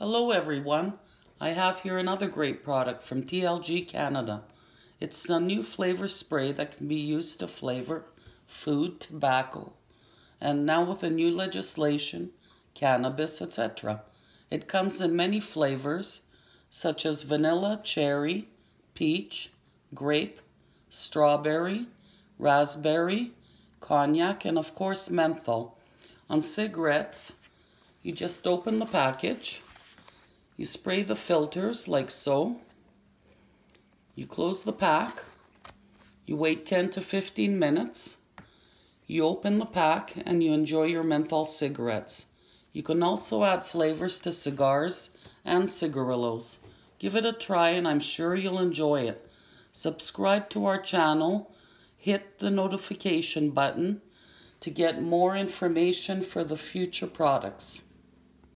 Hello everyone, I have here another great product from TLG Canada. It's a new flavor spray that can be used to flavor food, tobacco, and now with the new legislation, cannabis, etc. It comes in many flavors such as vanilla, cherry, peach, grape, strawberry, raspberry, cognac, and of course menthol. On cigarettes, you just open the package. You spray the filters like so. You close the pack. You wait 10 to 15 minutes. You open the pack and you enjoy your menthol cigarettes. You can also add flavors to cigars and cigarillos. Give it a try and I'm sure you'll enjoy it. Subscribe to our channel. Hit the notification button to get more information for the future products.